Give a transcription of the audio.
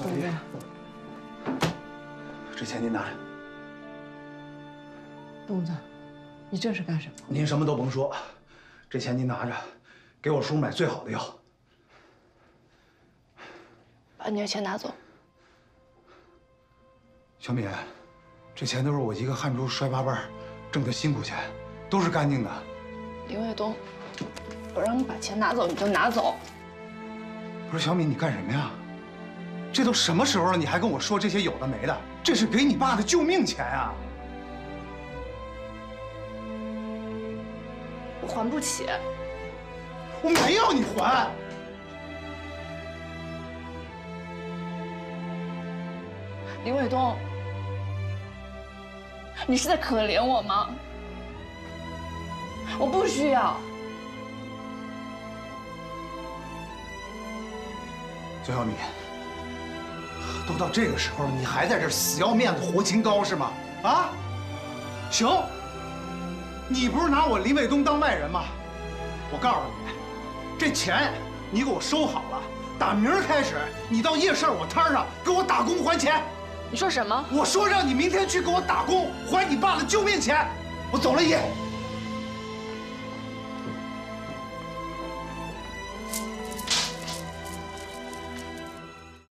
老爷，这钱您拿着。东子，你这是干什么？您什么都甭说，这钱您拿着，给我叔买最好的药。把你的钱拿走。小敏，这钱都是我一个汗珠摔八瓣挣的辛苦钱，都是干净的。林卫东，我让你把钱拿走，你就拿走。不是小敏，你干什么呀？ 这都什么时候了，你还跟我说这些有的没的？这是给你爸的救命钱啊！我还不起。我没要你还。林卫东，你是在可怜我吗？我不需要。左小敏。 都到这个时候了，你还在这死要面子活清高是吗？啊，行，你不是拿我林卫东当外人吗？我告诉你，这钱你给我收好了，打明儿开始，你到夜市我摊上给我打工还钱。你说什么？我说让你明天去给我打工还你爸的救命钱。我走了，爷。